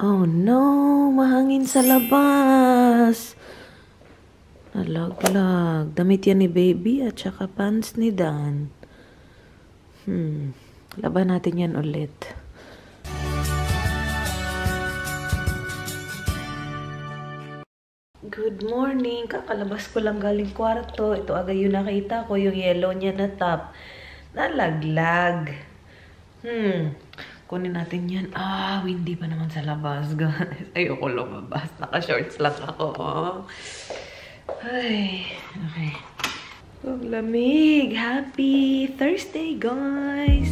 Oh no, mahangin sa labas. Nalaglag. Damit yan ni baby at saka pants ni Dan. Laban natin yan ulit. Good morning. Kakalabas ko lang galing kwarto. Ito agad yung nakita ko, yung yellow niya na top. Nalaglag. Kunin natin yan. Windy pa naman sa labas, guys. Ayoko lumabas. Naka-shorts lang ako. Ay, okay. Ang lamig. Happy Thursday, guys!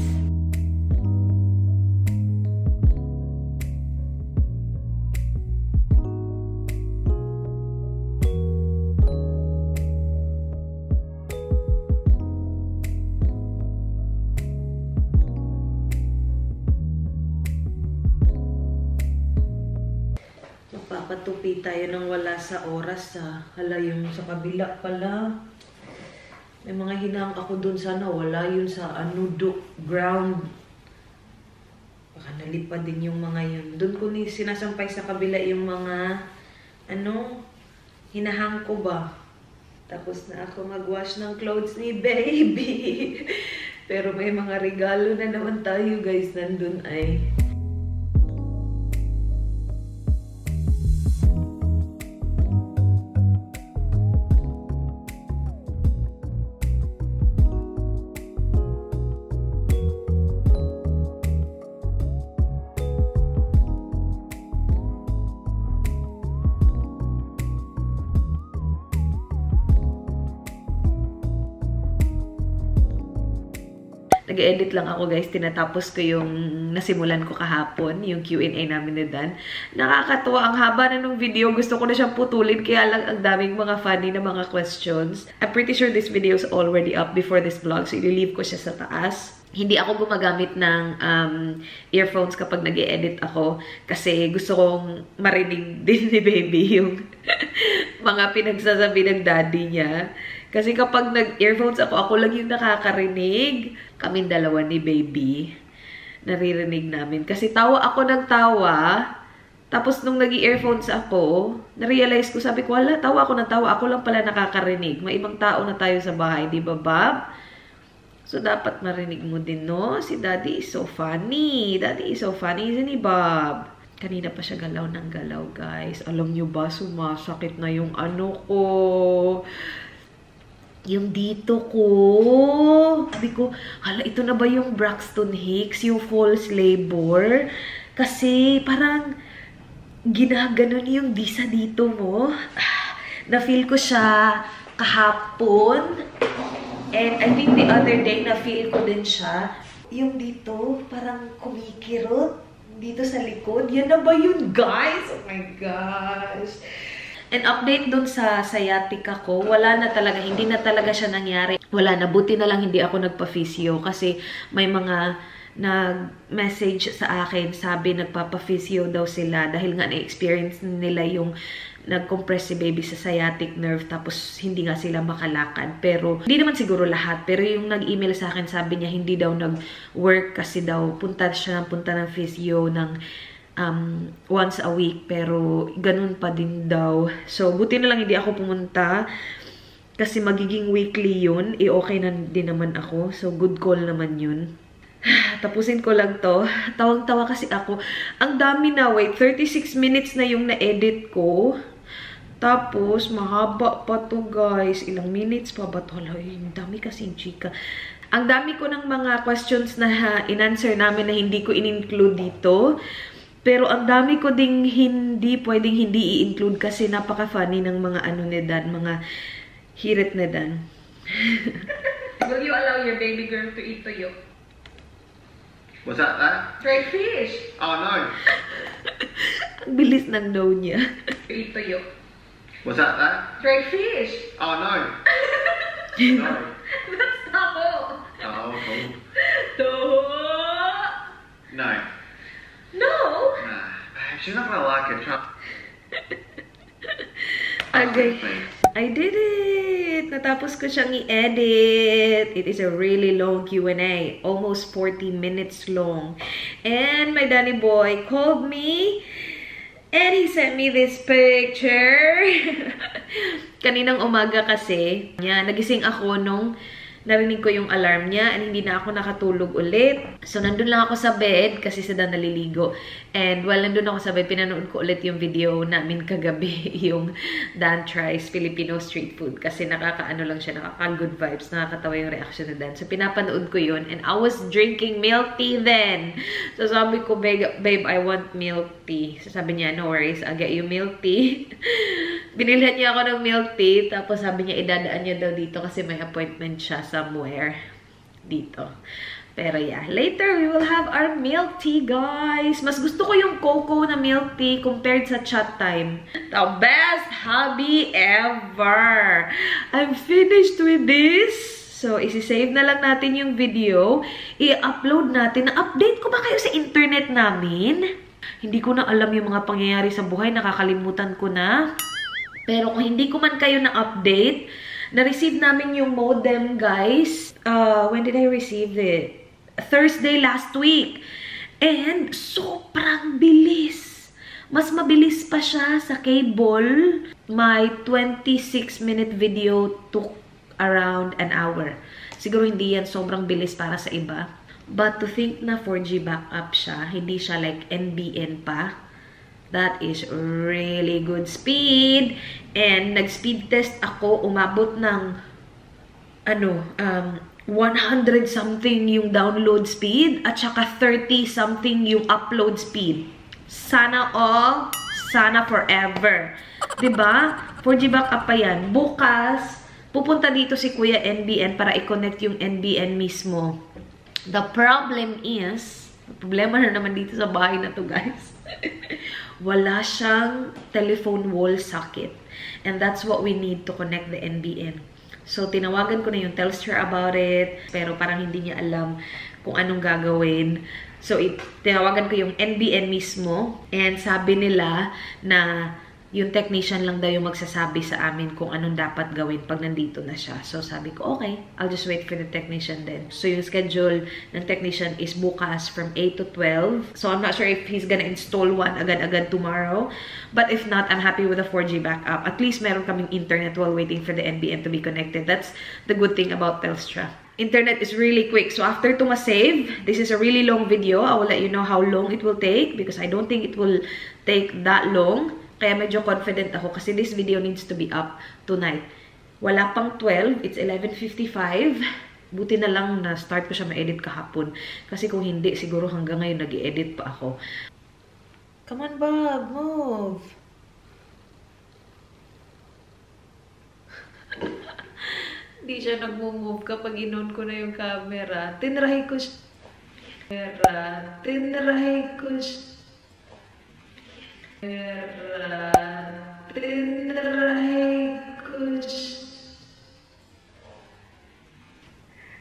Papatupi tayo nang wala sa oras, ha. Hala, yung sa kabila pala. May mga hinang ako dun sana. Wala yun sa ground. Baka nalipad din yung mga yun. Dun ko sinasampay sa kabila yung mga, hinahang ko ba. Tapos na ako mag-wash ng clothes ni baby. Pero may mga regalo na naman tayo, guys. Nandun ay... Nag-edit lang ako, guys. Tinatapos ko yung nasimulan ko kahapon, yung Q&A namin ni Dan. Nakakatuwa. Ang haba na nung video. Gusto ko na siyang putulin. Kaya lang ang daming mga funny na mga questions. I'm pretty sure this video is already up before this vlog. So, ililive ko siya sa taas. Hindi ako gumagamit ng earphones kapag nag-edit ako. Kasi gusto kong marinig din ni baby yung mga pinagsasabi ng daddy niya. Kasi kapag nag-earphones ako lang yung nakakarinig. Kaming dalawa ni baby, naririnig namin. Kasi tawa ako ng tawa. Tapos nung nag-earphones ako, na-realize ko, sabi ko, wala, tawa ako ng tawa. Ako lang pala nakakarinig. May ibang tao na tayo sa bahay, di ba, Bob? So, dapat marinig mo din, no? Si Daddy is so funny. Daddy is so funny, isn't he, Bob? Kanina pa siya galaw ng galaw, guys. Alam nyo ba, sumasakit na yung ko. Yung dito ko. Sabi ko, hala, ito na ba yung Braxton Hicks? Yung false labor? Kasi parang ginaganon yung disa dito mo. Na-feel ko siya kahapon. And I think the other day, na-feel ko din siya. Yung dito, parang kumikirot. Dito sa likod. Yan na ba yun, guys? Oh my gosh. And update dun sa sciatica ko, wala na talaga, hindi na talaga siya nangyari. Wala na, buti na lang hindi ako nagpa-physio kasi may mga nag-message sa akin, sabi nagpapa-physio daw sila dahil nga na-experience nila yung nag-compress si baby sa sciatic nerve tapos hindi nga sila makalakad. Pero hindi naman siguro lahat, pero yung nag-email sa akin sabi niya hindi daw nag-work kasi daw punta ng physio ng once a week, pero ganun pa din daw. So, buti na lang hindi ako pumunta kasi magiging weekly yun. Okay na din naman ako. So, good call naman yun. Tapusin ko lang to. Tawang-tawa kasi ako. Ang dami na. Wait, 36 minutes na yung na-edit ko. Tapos, mahaba pa to, guys. Ilang minutes pa ba to? Ay, ang dami kasing chika. Ang dami ko ng mga questions na in-answer namin na hindi ko in-include dito. Pero ang dami ko ding hindi pwedeng hindi i-include kasi napaka-funny ng mga mga hirit ni Dan. Will you allow your baby girl to eat toyo? What's that, huh? Straight fish! Oh, no! Ang bilis ng no niya. Eat toyo. What's that, huh? Straight fish! Oh, no! No. That's not all. Oh, cool. No. No. No! Nah, she's not gonna like it. Okay. I did it! Natapos ko siyang i-edit. It is a really long Q&A. Almost 40 minutes long. And my Danny boy called me sent me this picture. Kaninang umaga kasi, yan, nagising ako nung narinig ko yung alarm niya and hindi na ako nakatulog ulit. So, nandun lang ako sa bed kasi sa dan naliligo. And while nandun ako sa bed, pinanood ko ulit yung video namin kagabi, yung Dan Tries Filipino Street Food. Kasi nakakaano lang siya, nakaka-good vibes, nakakatawa yung reaction ni Dan. So, pinapanood ko yun and I was drinking milk tea then. So, sabi ko, babe, I want milk tea. So, sabi niya, no worries, I'll get you milk tea. Binilhan niya ako ng milk tea, tapos sabi niya, idadaan niya daw dito kasi may appointment siya somewhere dito. Pero yeah, later we will have our milk tea, guys. Mas gusto ko yung cocoa na milk tea compared sa chat time. The best hobby ever! I'm finished with this. So, isi-save na lang natin yung video. I-upload natin. Na-update ko ba kayo sa internet namin? Hindi ko na alam yung mga pangyayari sa buhay. Nakakalimutan ko na. Pero kung hindi ko man kayo na-update, na-receive namin yung modem, guys. When did I receive it? Thursday last week. And sobrang bilis. Mas mabilis pa siya sa cable. My 26-minute video took around an hour. Siguro hindi yan sobrang bilis para sa iba. But to think na 4G backup siya, hindi siya like NBN pa. That is really good speed. And nag-speed test ako, umabot ng 100 something yung download speed at saka 30 something yung upload speed. Sana all, sana forever. 'Di ba? 4G backup pa yan. Bukas pupunta dito si Kuya NBN para i-connect yung NBN mismo. The problem is, problema na naman dito sa bahay na to, guys. Wala siyang telephone wall socket. And that's what we need to connect the NBN. So, tinawagan ko na yung Telstra about it. Pero parang hindi niya alam kung anong gagawin. So, tinawagan ko yung NBN mismo. And sabi nila na yung technician lang daw yung magsasabi sa amin kung anong dapat gawin pag nandito na siya. So, sabi ko, okay, I'll just wait for the technician then. So, yung schedule ng technician is bukas from 8 to 12. So, I'm not sure if he's gonna install one agad-agad tomorrow. But if not, I'm happy with the 4G backup. At least meron kaming internet while waiting for the NBN to be connected. That's the good thing about Telstra. Internet is really quick. So, after to ma-save, this is a really long video. I will let you know how long it will take because I don't think it will take that long. Kaya medyo confident ako kasi this video needs to be up tonight. Wala pang 12, it's 11:55. Buti na lang na start ko siya ma-edit kahapon. Kasi kung hindi, siguro hanggang ngayon nag-i-edit pa ako. Come on, Bob! Move! Hindi siya nag-move kapag inon ko na yung camera. Tinrahe ko siya.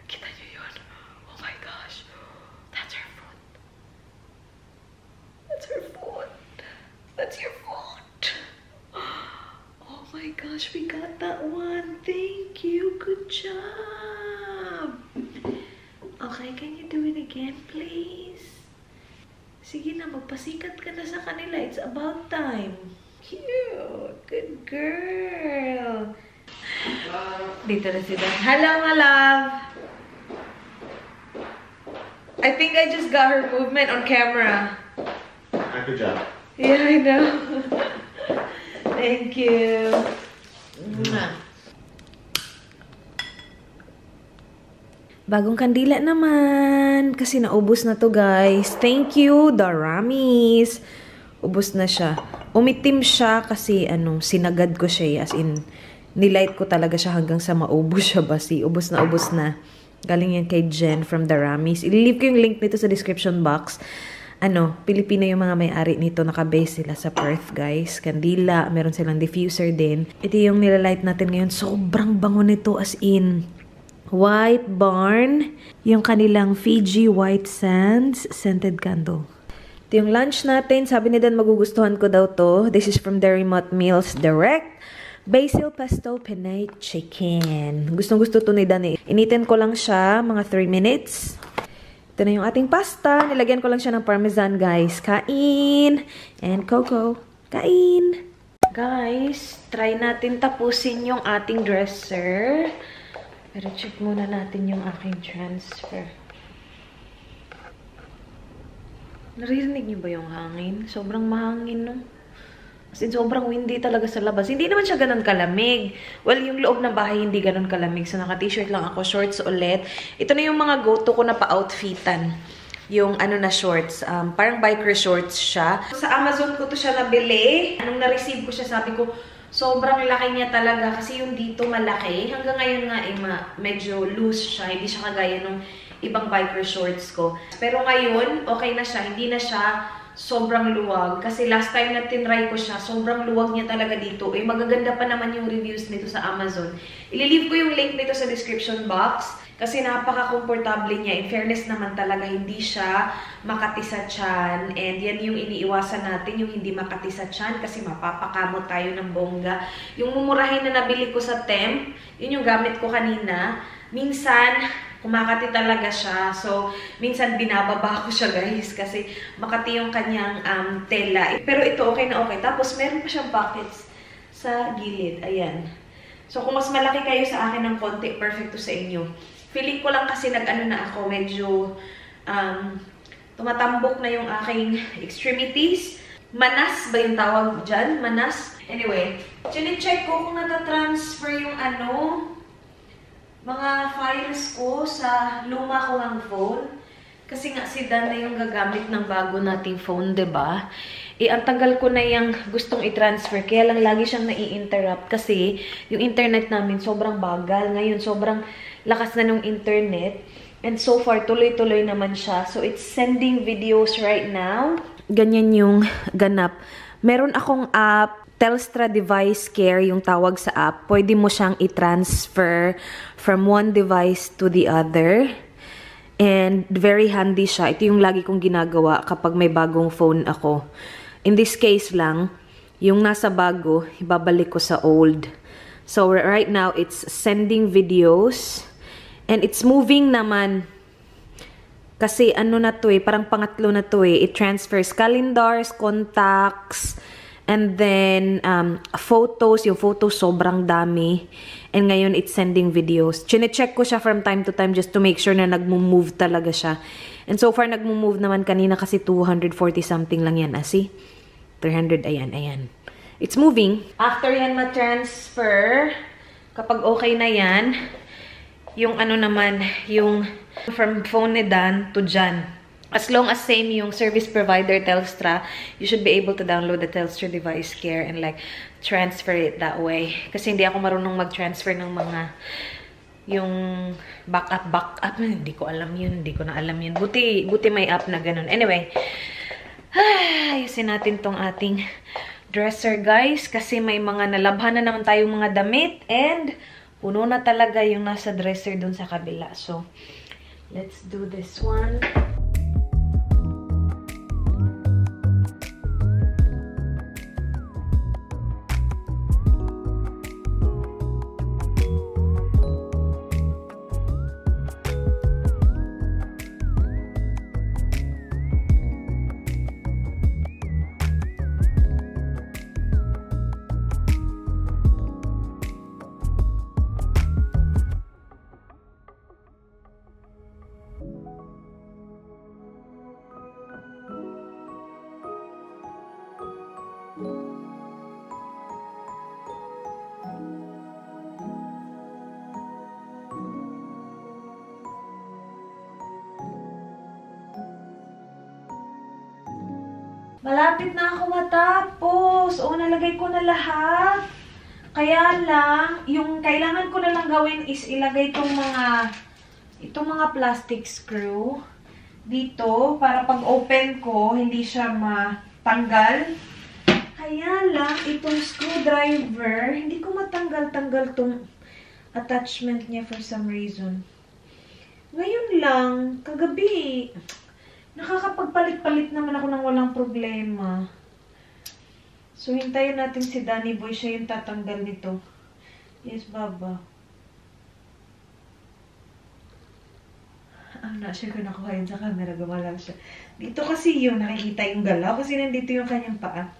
Kita niyo yun? Oh my gosh. That's her foot. That's your foot. Oh my gosh, we got that one. Thank you. Good job. Okay, can you do it again, please? Sige na, magpasikat ka na sa kanila. It's about time. Cute. Good girl. Dito na si Dan. Hello, my love. I think I just got her movement on camera. Good job. Yeah, I know. Thank you. Mwah. Bagong kandila naman. Kasi naubos na to, guys. Thank you, Dharmmis. Ubos na siya. Umitim siya kasi sinagad ko siya. As in, nilight ko talaga siya hanggang sa maubos siya. Basi, ubos na, ubos na. Galing yan kay Jen from Dharmmis. I-leave ko yung link nito sa description box. Pilipino yung mga may-ari nito. Nakabase sila sa Perth, guys. Kandila. Meron silang diffuser din. Ito yung nilalight natin ngayon. Sobrang bango nito, as in. White Barn, yung kanilang Fiji White Sands Scented Candle. Ito yung lunch natin. Sabi ni Dan, magugustuhan ko daw to. This is from Dairy Mutt Meals Direct. Basil Pesto Penay Chicken. Gustong-gusto to ni Dan eh. Initin ko lang siya, mga 3 minutes. Ito na yung ating pasta. Nilagyan ko lang siya ng parmesan, guys. Kain! And cocoa. Kain! Guys, try natin tapusin yung ating dresser. Pero check muna natin yung aking transfer. Naririnig niyo ba yung hangin? Sobrang mahangin, no? As in, sobrang windy talaga sa labas. Hindi naman siya ganun kalamig. Well, yung loob ng bahay hindi ganun kalamig. So, naka-t-shirt lang ako, shorts ulit. Ito na yung mga go-to ko na pa-outfitan. Yung ano na shorts. Parang biker shorts siya. Sa Amazon ko to siya nabili. Nung na-receive ko siya, sabi ko, sobrang laki niya talaga kasi yung dito malaki. Hanggang ngayon nga, medyo loose siya. Hindi siya kagaya nung ibang biker shorts ko. Pero ngayon, okay na siya. Hindi na siya sobrang luwag. Kasi last time na tinry ko siya, sobrang luwag niya talaga dito. Eh, magaganda pa naman yung reviews nito sa Amazon. Ililive ko yung link nito sa description box. Kasi napaka-comfortable niya. In fairness naman talaga, hindi siya makati sa tiyan. And yan yung iniiwasan natin, yung hindi makati sa tiyan. Kasi mapapakamot tayo ng bongga. Yung mumurahin na nabili ko sa temp, yun yung gamit ko kanina. Minsan, kumakati talaga siya. So, minsan binababa ko siya, guys. Kasi makati yung kanyang tela. Pero ito, okay na okay. Tapos, meron pa siyang pockets sa gilid. Ayan. So, kung mas malaki kayo sa akin ng konti, perfect to sa inyo. Feeling ko lang kasi nag-ano na ako, medyo tumatambok na yung aking extremities. Manas ba yung tawag dyan? Manas? Anyway, chine-check ko kung natatransfer yung mga files ko sa luma ko ng phone. Kasi nga si Dan na yung gagamit ng bago nating phone, diba? Ang tagal ko na yung gustong i-transfer. Kaya lang lagi siyang nai-interrupt kasi yung internet namin sobrang bagal. Ngayon, sobrang lakas na ng internet. And so far, tuloy-tuloy naman siya. So, it's sending videos right now. Ganyan yung ganap. Meron akong app, Telstra Device Care, yung tawag sa app. Pwede mo siyang i-transfer from one device to the other. And very handy siya. Ito yung lagi kong ginagawa kapag may bagong phone ako. In this case lang, yung nasa bago, ibabalik ko sa old. So right now, it's sending videos. And it's moving naman. Kasi ano na to eh, parang pangatlo na to eh. It transfers calendars, contacts, and then photos. Yung photos sobrang dami. And ngayon, it's sending videos. Chine-check ko siya from time to time just to make sure na nagmo-move talaga siya. And so far, nagmo-move naman kanina kasi 240 something lang yan. See? 300, ayan, ayan. It's moving. After yan ma-transfer, kapag okay na yan, yung naman, yung from phone ni Dan to Jan. As long as same yung service provider Telstra, you should be able to download the Telstra Device Care and like transfer it that way. Kasi hindi ako marunong mag-transfer ng yung backup. Hindi ko alam yun, hindi ko na alam yun. Buti may app na ganun. Anyway, ayusin natin tong ating dresser, guys, kasi may mga nalabhan na naman tayong mga damit and puno na talaga yung nasa dresser dun sa kabila. So, let's do this one. Malapit na ako matapos. Oo, nalagay ko na lahat. Kaya lang, yung kailangan ko na lang gawin is ilagay itong mga plastic screw dito para pag open ko, hindi siya matanggal. Kaya lang, itong screwdriver, hindi ko matanggal-tanggal itong attachment niya for some reason. Ngayon lang, kagabi, nakakapagpalit-palit naman ako ng walang problema. So, hintayin natin si Danny Boy. Siya yung tatanggal nito. Yes, Baba. Na siya ko nakuha yun sa camera. Gumalaw siya. Dito kasi yun. Nakikita yung galaw. Kasi nandito yung kanyang paa.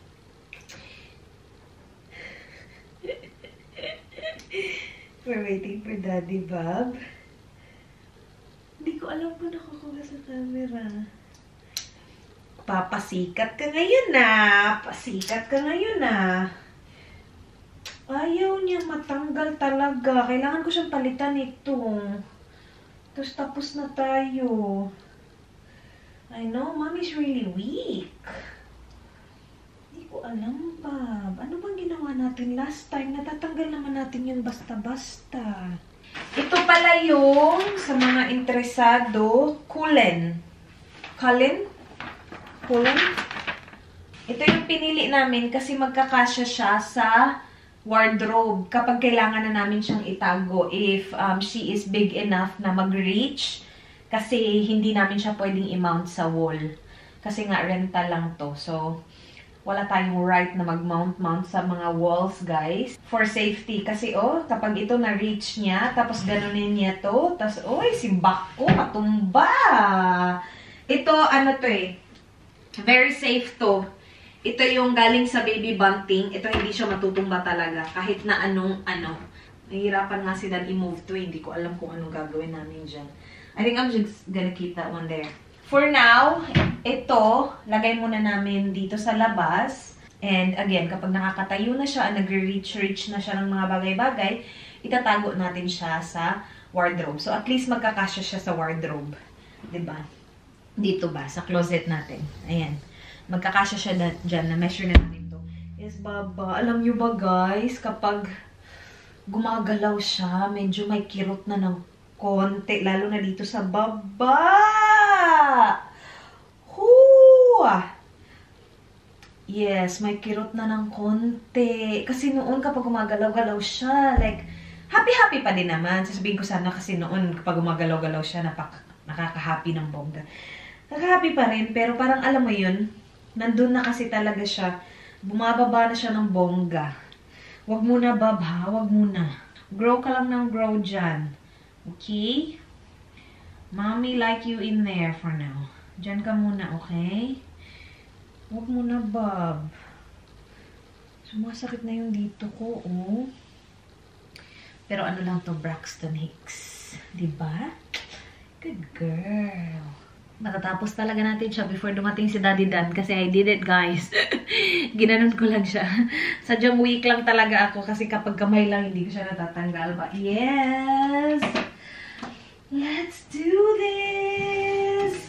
We're waiting for Daddy Bob. Hindi ko alam kung nakukuha sa camera. Papasikat ka ngayon na. Pasikat ka ngayon na. Ayaw niya matanggal talaga. Kailangan ko siyang palitan ito. Tapos tapos na tayo. I know, Mommy's really weak. Hindi ko alam, Bob. Ano bang ginawa natin last time? Natatanggal naman natin yun basta-basta. Ito pala yung, sa mga interesado, Kulin. Kulin? Kulin? Ito yung pinili namin kasi magkakasya siya sa wardrobe kapag kailangan na namin siyang itago if she is big enough na mag-reach kasi hindi namin siya pwedeng i-mount sa wall kasi nga rental lang to, so wala tayong right na mag-mount sa mga walls, guys, for safety kasi oh, kapag ito na-reach niya tapos ganunin niya to, tapos oy, si Bako matumba ito, ano to eh, very safe to. Ito yung galing sa baby bunting. Ito hindi siya matutumba talaga. Kahit na anong ano. Nahihirapan nga si Dad i-move to. Hindi ko alam kung anong gagawin namin dyan. I think I'm just gonna keep that one there. For now, ito, lagay muna namin dito sa labas. And again, kapag nakakatayo na siya, nagre-reach na siya ng mga bagay-bagay, itatago natin siya sa wardrobe. So at least magkakasya siya sa wardrobe. Diba? Dito ba? Sa closet natin. Ayan. Magkakasya siya dyan. Na-measure na namin to. Yes, Baba. Alam nyo ba, guys, kapag gumagalaw siya, medyo may kirot na ng konti. Lalo na dito sa baba. Huwa! Yes, may kirot na ng konti. Kasi noon, kapag gumagalaw-galaw siya, like, happy-happy pa din naman. Sasabihin ko sana kasi noon, kapag gumagalaw-galaw siya, nakaka-happy ng bongga. Nakaka-happy pa rin, pero parang alam mo yun, nandun na kasi talaga siya. Bumababa na siya ng bongga. Huwag muna, Baba. Huwag muna. Grow ka lang ng grow dyan. Okay? Mommy like you in there for now. Dyan ka muna, okay? Huwag muna, Bob. Sumasakit na yung dito ko, oh. Pero ano lang to, Braxton Hicks. Diba? Good girl. Matatapos talaga natin siya before dumating si Daddy Dan kasi I did it, guys. Ginanon ko lang siya. Sadyang weak lang talaga ako kasi kapag kamay lang hindi ko siya natatanggal. But yes! Let's do this!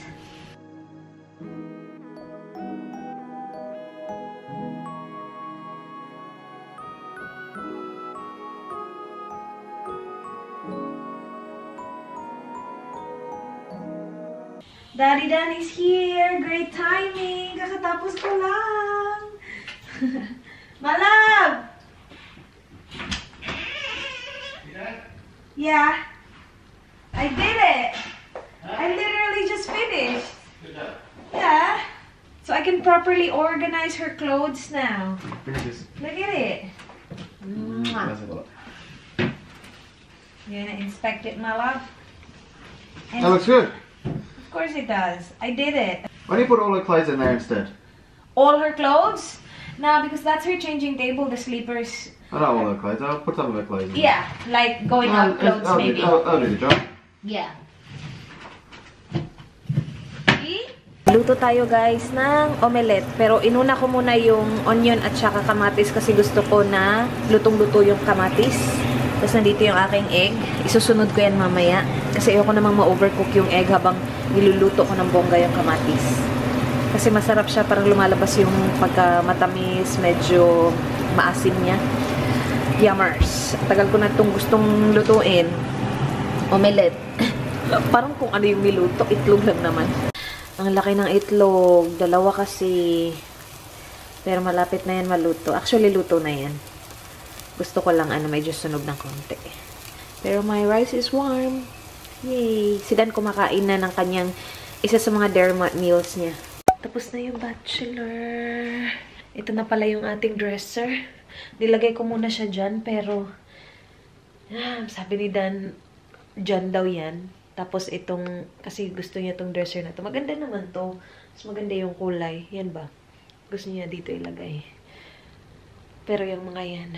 Daddy Dan is here! Great timing! Kakatapos ko lang! Malab! Yeah? I did it! Huh? I literally just finished! Good job. Yeah? So I can properly organize her clothes now. Look at it! You're gonna inspect it, Malab? That looks good! Of course it does. I did it. Why do you put all her clothes in there instead? All her clothes? No, because that's her changing table, the sleepers. I don't want her clothes. I'll put some of her clothes in. Yeah, like going out clothes maybe. I'll do the job. Yeah. See? Luto tayo, guys, ng omelette. Pero inuna ko muna yung onion at saka kamatis kasi gusto ko na lutong-luto yung kamatis. Tapos nandito yung aking egg. Isusunod ko yan mamaya. Kasi ayoko namang ma-overcook yung egg habang niluluto ko ng bongga yung kamatis. Kasi masarap siya, parang lumalabas yung pagkamatamis, medyo maasim niya. Yummers. Tagal ko na itong gustong lutuin. Omelette. Parang kung ano yung niluto, itlog lang naman. Ang laki ng itlog. Dalawa kasi. Pero malapit na yan maluto. Actually, luto na yan. Gusto ko lang, ano, medyo sunog ng konti. Pero my rice is warm. Yay! Si Dan kumakain na ng kanyang isa sa mga Dairy Mutt Meals niya. Tapos na yung bachelor. Ito na pala yung ating dresser. Nilagay ko muna siya dyan, pero sabi ni Dan, dyan daw yan. Tapos itong, kasi gusto niya itong dresser na to. Maganda naman to. Mas maganda yung kulay. Yan ba? Gusto niya dito ilagay. Pero yung mga yan,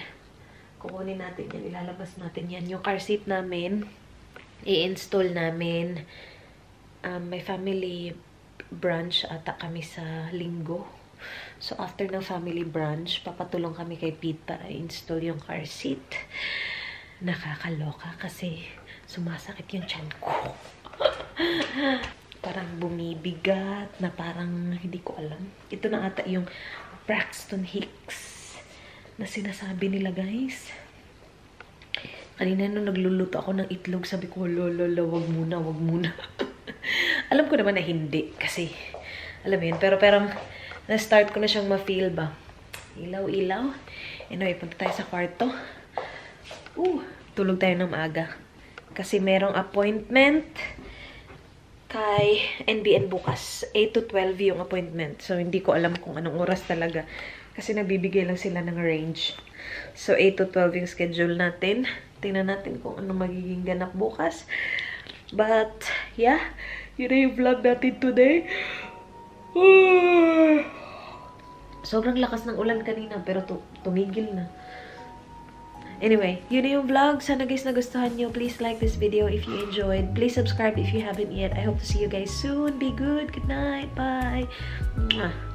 Kukunin natin yan. Ilalabas natin yan. Yung car seat namin, i-install namin. May family brunch ata kami sa linggo. So, after ng family brunch, papatulong kami kay Pete para i-install yung car seat. Nakakaloka kasi sumasakit yung tiyan ko. Parang bumibigat na parang hindi ko alam. Ito na ata yung Braxton Hicks na sinasabi nila, guys. Kanina nung nagluluto ako ng itlog, sabi ko, lolo, wag muna, wag muna. Alam ko naman na hindi kasi, alam yun, pero parang na-start ko na siyang ma-feel ba. Ilaw-ilaw. Anyway, punta tayo sa kwarto. Tulog tayo ng maaga. Kasi merong appointment kay NBN bukas. 8 to 12 yung appointment. So, hindi ko alam kung anong oras talaga. Kasi nabibigay lang sila ng range. So, 8 to 12 yung schedule natin. Tingnan natin kung ano magiging ganap bukas. But, yeah. Yun na yung vlog natin today. Sobrang lakas ng ulan kanina, pero tumigil na. Anyway, yun na yung vlog. Sana guys nagustuhan nyo. Please like this video if you enjoyed. Please subscribe if you haven't yet. I hope to see you guys soon. Be good. Good night. Bye. Mwah.